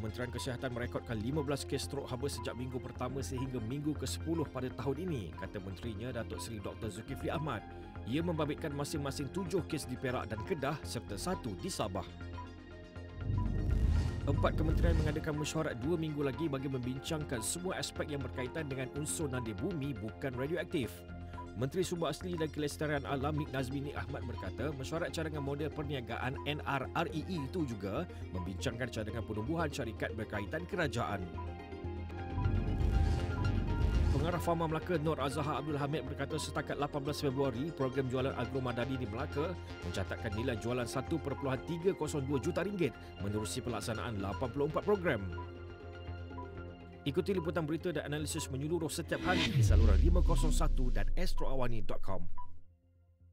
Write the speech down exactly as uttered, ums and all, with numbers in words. Kementerian Kesihatan merekodkan lima belas kes strok haba sejak minggu pertama sehingga minggu ke sepuluh pada tahun ini, kata menterinya Datuk Seri Doktor Zulkifli Ahmad. Ia membabitkan masing-masing tujuh kes di Perak dan Kedah serta satu di Sabah. Empat kementerian mengadakan mesyuarat dua minggu lagi bagi membincangkan semua aspek yang berkaitan dengan unsur nadir bumi bukan radioaktif. Menteri Sumber Asli dan Kelestarian Alam Nik Nazmi Ahmad berkata mesyuarat cadangan model perniagaan N R R I E itu juga membincangkan cadangan penumbuhan syarikat berkaitan kerajaan. Pengarah Farmalake Nor Azhah Abdul Hamid berkata setakat lapan belas Februari, program jualan Agro Madani di Melaka mencatatkan nilai jualan satu perpuluhan tiga kosong dua juta ringgit menerusi pelaksanaan lapan puluh empat program. Ikuti liputan berita dan analisis menyeluruh setiap hari di saluran lima kosong satu dan astro awani dot com.